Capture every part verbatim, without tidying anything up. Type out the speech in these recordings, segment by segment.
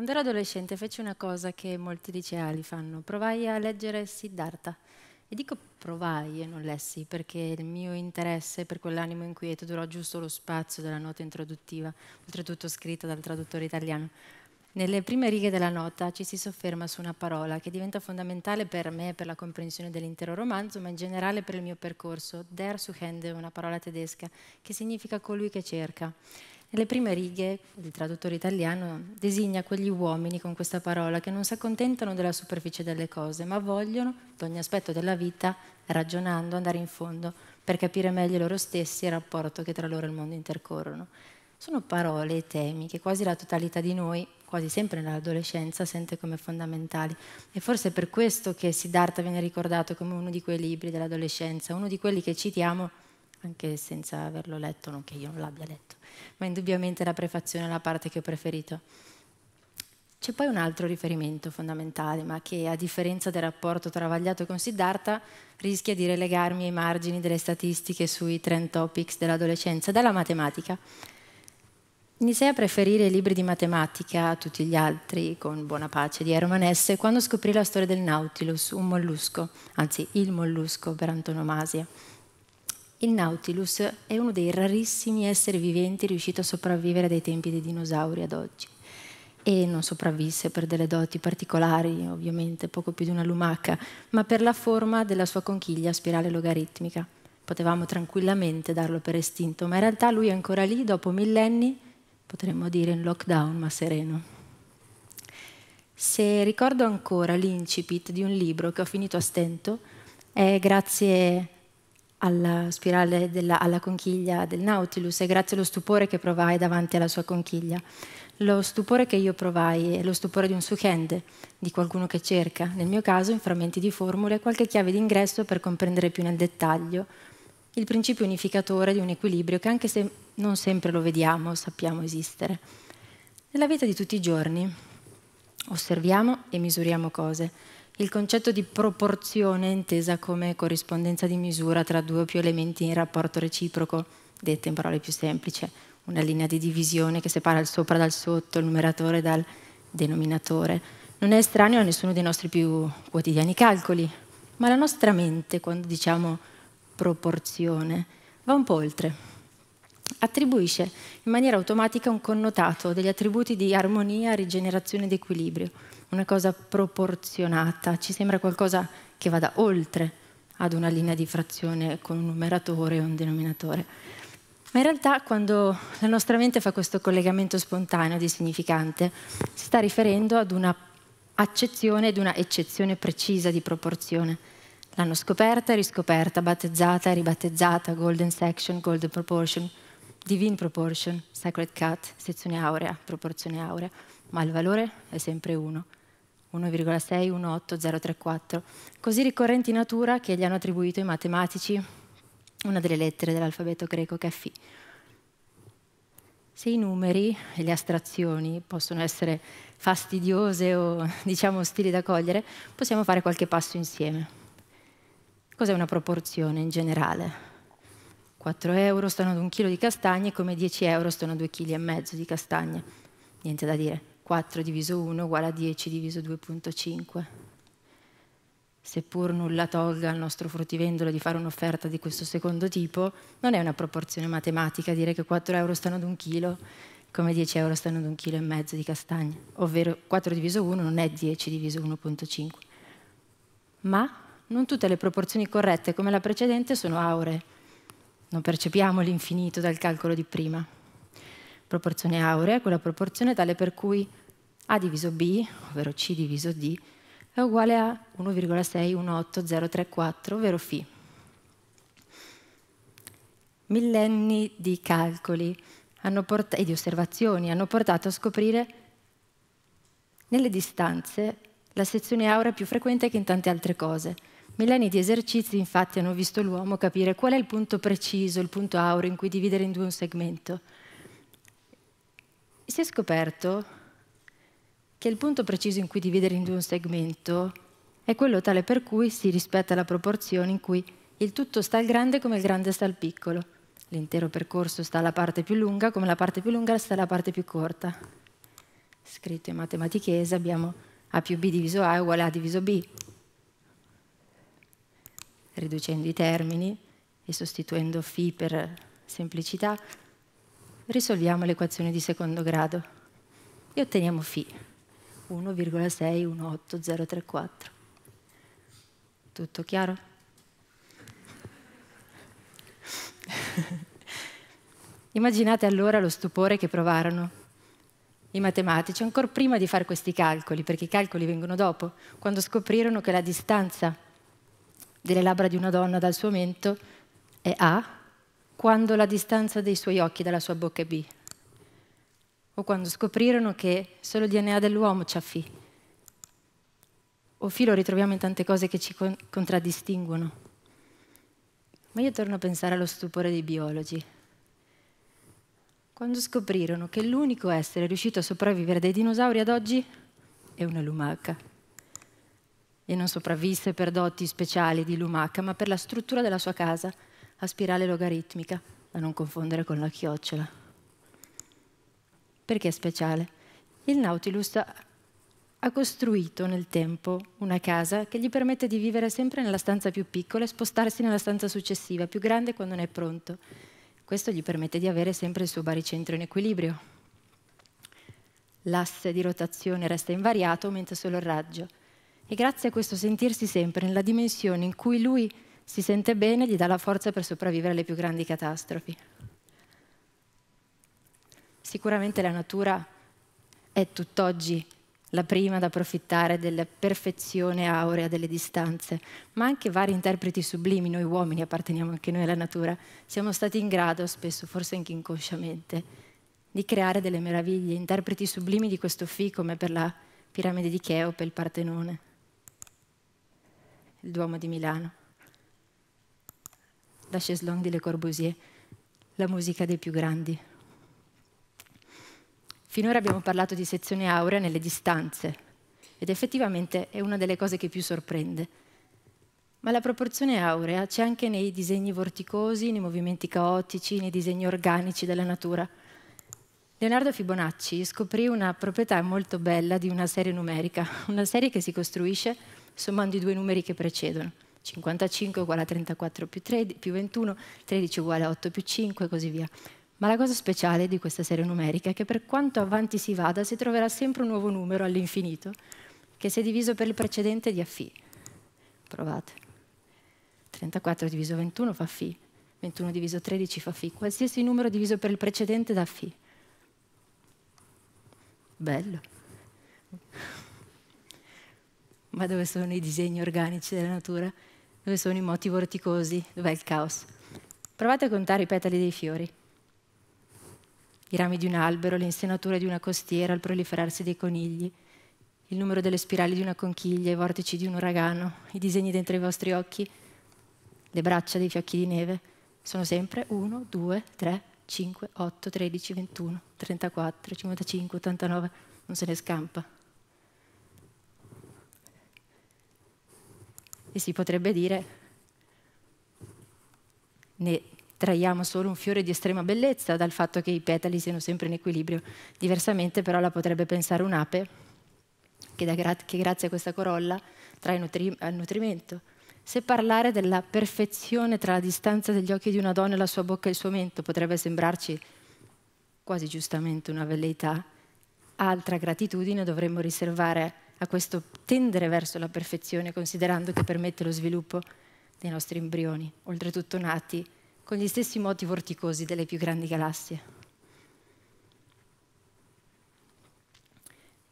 Quando ero adolescente feci una cosa che molti liceali fanno, provai a leggere Siddhartha. E dico provai e non lessi, perché il mio interesse per quell'animo inquieto durò giusto lo spazio della nota introduttiva, oltretutto scritta dal traduttore italiano. Nelle prime righe della nota ci si sofferma su una parola che diventa fondamentale per me, per la comprensione dell'intero romanzo, ma in generale per il mio percorso. Der Suchende, una parola tedesca, che significa colui che cerca. Nelle prime righe, il traduttore italiano designa quegli uomini con questa parola che non si accontentano della superficie delle cose, ma vogliono, ad ogni aspetto della vita, ragionando, andare in fondo per capire meglio loro stessi e il rapporto che tra loro e il mondo intercorrono. Sono parole e temi che quasi la totalità di noi, quasi sempre nell'adolescenza, sente come fondamentali. E forse è per questo che Siddhartha viene ricordato come uno di quei libri dell'adolescenza, uno di quelli che citiamo anche senza averlo letto, non che io non l'abbia letto, ma indubbiamente la prefazione è la parte che ho preferito. C'è poi un altro riferimento fondamentale, ma che a differenza del rapporto travagliato con Siddhartha rischia di relegarmi ai margini delle statistiche sui trend topics dell'adolescenza, dalla matematica. Iniziai a preferire i libri di matematica a tutti gli altri, con buona pace di Hermann Hesse, quando scoprì la storia del Nautilus, un mollusco, anzi il mollusco per antonomasia. Il Nautilus è uno dei rarissimi esseri viventi riuscito a sopravvivere dai tempi dei dinosauri ad oggi, e non sopravvisse per delle doti particolari, ovviamente poco più di una lumaca, ma per la forma della sua conchiglia a spirale logaritmica. Potevamo tranquillamente darlo per estinto, ma in realtà lui è ancora lì dopo millenni, potremmo dire in lockdown ma sereno. Se ricordo ancora l'incipit di un libro che ho finito a stento, è grazie alla spirale della, alla conchiglia del Nautilus, e grazie allo stupore che provai davanti alla sua conchiglia. Lo stupore che io provai è lo stupore di un suchende, di qualcuno che cerca, nel mio caso in frammenti di formule e qualche chiave d'ingresso per comprendere più nel dettaglio il principio unificatore di un equilibrio che, anche se non sempre lo vediamo, sappiamo esistere. Nella vita di tutti i giorni osserviamo e misuriamo cose. Il concetto di proporzione è intesa come corrispondenza di misura tra due o più elementi in rapporto reciproco, detta in parole più semplici, una linea di divisione che separa il sopra dal sotto, il numeratore dal denominatore. Non è estraneo a nessuno dei nostri più quotidiani calcoli, ma la nostra mente, quando diciamo proporzione, va un po' oltre. Attribuisce in maniera automatica un connotato, degli attributi di armonia, rigenerazione ed equilibrio. Una cosa proporzionata ci sembra qualcosa che vada oltre ad una linea di frazione con un numeratore o un denominatore. Ma in realtà, quando la nostra mente fa questo collegamento spontaneo di significante, si sta riferendo ad una accezione ed una eccezione precisa di proporzione. L'hanno scoperta e riscoperta, battezzata e ribattezzata, Golden Section, Golden Proportion, Divine Proportion, Sacred Cut, sezione aurea, proporzione aurea, ma il valore è sempre uno, uno virgola sei uno otto zero tre quattro, così ricorrenti in natura che gli hanno attribuito i matematici una delle lettere dell'alfabeto greco che è Phi. Se i numeri e le astrazioni possono essere fastidiose o, diciamo, ostili da cogliere, possiamo fare qualche passo insieme. Cos'è una proporzione in generale? quattro euro stanno ad un chilo di castagne, come dieci euro stanno a due chili e mezzo di castagne. Niente da dire. quattro diviso uno uguale a dieci diviso due virgola cinque. Seppur nulla tolga al nostro fruttivendolo di fare un'offerta di questo secondo tipo, non è una proporzione matematica dire che quattro euro stanno ad un chilo, come dieci euro stanno ad un chilo e mezzo di castagne. Ovvero quattro diviso uno non è dieci diviso uno virgola cinque. Ma non tutte le proporzioni corrette, come la precedente, sono auree. Non percepiamo l'infinito dal calcolo di prima. Proporzione aurea è quella proporzione tale per cui A diviso B, ovvero C diviso D, è uguale a uno virgola sei uno otto zero tre quattro, ovvero Φ. Millenni di calcoli hanno e di osservazioni hanno portato a scoprire nelle distanze la sezione aurea più frequente che in tante altre cose. Millenni di esercizi, infatti, hanno visto l'uomo capire qual è il punto preciso, il punto aureo in cui dividere in due un segmento. Si è scoperto che il punto preciso in cui dividere in due un segmento è quello tale per cui si rispetta la proporzione in cui il tutto sta al grande come il grande sta al piccolo, l'intero percorso sta alla parte più lunga come la parte più lunga sta alla parte più corta. scritto in matematichese, abbiamo A più B diviso A è uguale a A diviso B. Riducendo i termini e sostituendo Φ per semplicità, risolviamo l'equazione di secondo grado e otteniamo Φ, uno virgola sei uno otto zero tre quattro. Tutto chiaro? Immaginate allora lo stupore che provarono i matematici, ancora prima di fare questi calcoli, perché i calcoli vengono dopo, quando scoprirono che la distanza delle labbra di una donna dal suo mento è A, quando la distanza dei suoi occhi dalla sua bocca è B. O quando scoprirono che solo il D N A dell'uomo c'ha Φ. O Φ lo ritroviamo in tante cose che ci con- contraddistinguono. Ma io torno a pensare allo stupore dei biologi. Quando scoprirono che l'unico essere riuscito a sopravvivere dai dinosauri ad oggi è una lumaca. E non sopravvisse per doti speciali di lumaca, ma per la struttura della sua casa a spirale logaritmica, da non confondere con la chiocciola. Perché è speciale? Il Nautilus ha costruito nel tempo una casa che gli permette di vivere sempre nella stanza più piccola e spostarsi nella stanza successiva, più grande quando ne è pronto. Questo gli permette di avere sempre il suo baricentro in equilibrio. L'asse di rotazione resta invariato, aumenta solo il raggio. E grazie a questo sentirsi sempre nella dimensione in cui lui si sente bene, gli dà la forza per sopravvivere alle più grandi catastrofi. Sicuramente la natura è tutt'oggi la prima ad approfittare della perfezione aurea delle distanze, ma anche vari interpreti sublimi, noi uomini apparteniamo anche noi alla natura, siamo stati in grado, spesso forse anche inconsciamente, di creare delle meraviglie, interpreti sublimi di questo Φ, come per la piramide di Cheope, il Partenone, il Duomo di Milano, la chaise-longue di Le Corbusier, la musica dei più grandi. Finora abbiamo parlato di sezione aurea nelle distanze ed effettivamente è una delle cose che più sorprende. Ma la proporzione aurea c'è anche nei disegni vorticosi, nei movimenti caotici, nei disegni organici della natura. Leonardo Fibonacci scoprì una proprietà molto bella di una serie numerica, una serie che si costruisce sommando i due numeri che precedono. cinquantacinque uguale a trentaquattro più, tredici, più ventuno, tredici uguale a otto più cinque e così via. Ma la cosa speciale di questa serie numerica è che per quanto avanti si vada si troverà sempre un nuovo numero all'infinito che se diviso per il precedente dia Φ. Provate. trentaquattro diviso ventuno fa Φ, ventuno diviso tredici fa Φ, qualsiasi numero diviso per il precedente dà Φ. Bello. Ma dove sono i disegni organici della natura? Dove sono i moti vorticosi? Dov'è il caos? Provate a contare i petali dei fiori. I rami di un albero, le insenature di una costiera, il proliferarsi dei conigli, il numero delle spirali di una conchiglia, i vortici di un uragano, i disegni dentro i vostri occhi, le braccia dei fiocchi di neve, sono sempre uno, due, tre, cinque, otto, tredici, ventuno, trentaquattro, cinquantacinque, ottantanove, non se ne scampa. E si potrebbe dire, né traiamo solo un fiore di estrema bellezza dal fatto che i petali siano sempre in equilibrio. Diversamente però la potrebbe pensare un'ape che, da gra che grazie a questa corolla trae nutri al nutrimento. Se parlare della perfezione tra la distanza degli occhi di una donna e la sua bocca e il suo mento potrebbe sembrarci quasi giustamente una velleità, altra gratitudine dovremmo riservare a questo tendere verso la perfezione, considerando che permette lo sviluppo dei nostri embrioni, oltretutto nati con gli stessi moti vorticosi delle più grandi galassie.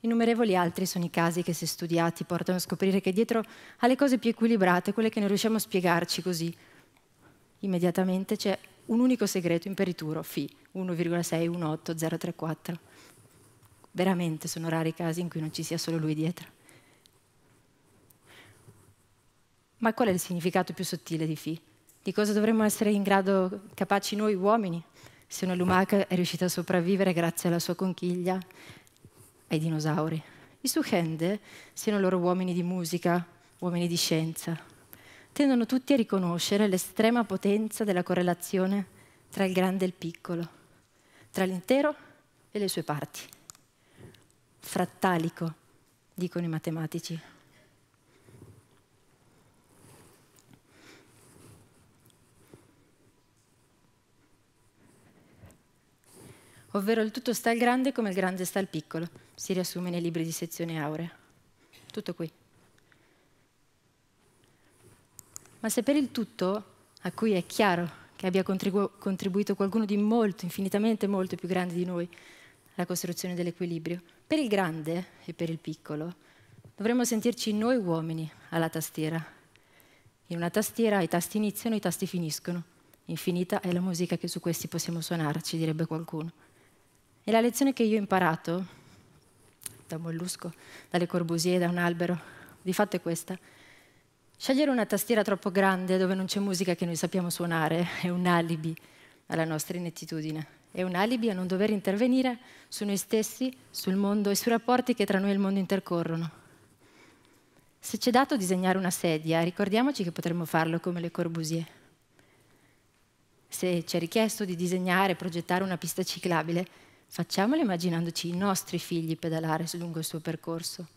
Innumerevoli altri sono i casi che, se studiati, portano a scoprire che dietro alle cose più equilibrate, quelle che non riusciamo a spiegarci così immediatamente, c'è un unico segreto imperituro, Φ, uno virgola sei uno otto zero tre quattro. Veramente sono rari i casi in cui non ci sia solo lui dietro. Ma qual è il significato più sottile di Φ? Di cosa dovremmo essere in grado, capaci noi uomini, se una lumaca è riuscita a sopravvivere grazie alla sua conchiglia ai dinosauri? I Suchende siano loro uomini di musica, uomini di scienza. Tendono tutti a riconoscere l'estrema potenza della correlazione tra il grande e il piccolo, tra l'intero e le sue parti. frattalico, dicono i matematici. Ovvero il tutto sta al grande come il grande sta al piccolo, si riassume nei libri di sezione aurea. Tutto qui. Ma se per il tutto, a cui è chiaro che abbia contribu- contribuito qualcuno di molto, infinitamente molto più grande di noi, alla costruzione dell'equilibrio, per il grande e per il piccolo, dovremmo sentirci noi uomini alla tastiera. In una tastiera i tasti iniziano, i tasti finiscono. Infinita è la musica che su questi possiamo suonare, ci direbbe qualcuno. E la lezione che io ho imparato da un mollusco, da Le Corbusier, da un albero, di fatto è questa. Scegliere una tastiera troppo grande dove non c'è musica che noi sappiamo suonare è un alibi alla nostra inettitudine, è un alibi a non dover intervenire su noi stessi, sul mondo e sui rapporti che tra noi e il mondo intercorrono. Se c'è dato disegnare una sedia, ricordiamoci che potremmo farlo come Le Corbusier. Se ci è richiesto di disegnare e progettare una pista ciclabile, facciamolo immaginandoci i nostri figli pedalare lungo il suo percorso.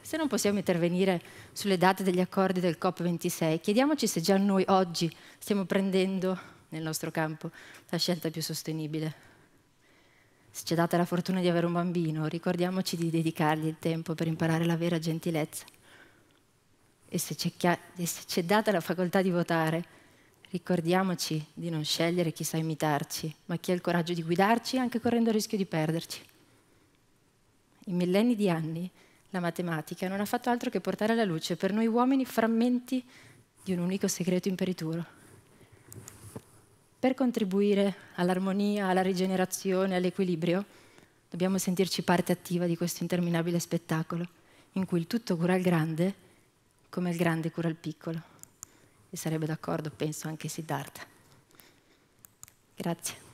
Se non possiamo intervenire sulle date degli accordi del COP ventisei, chiediamoci se già noi oggi stiamo prendendo, nel nostro campo, la scelta più sostenibile. Se ci è data la fortuna di avere un bambino, ricordiamoci di dedicargli il tempo per imparare la vera gentilezza. E se ci è data la facoltà di votare, ricordiamoci di non scegliere chi sa imitarci, ma chi ha il coraggio di guidarci anche correndo il rischio di perderci. In millenni di anni, la matematica non ha fatto altro che portare alla luce per noi uomini frammenti di un unico segreto imperituro. Per contribuire all'armonia, alla rigenerazione, all'equilibrio, dobbiamo sentirci parte attiva di questo interminabile spettacolo, in cui il tutto cura il grande come il grande cura il piccolo. E sarebbe d'accordo, penso, anche Siddhartha. Grazie.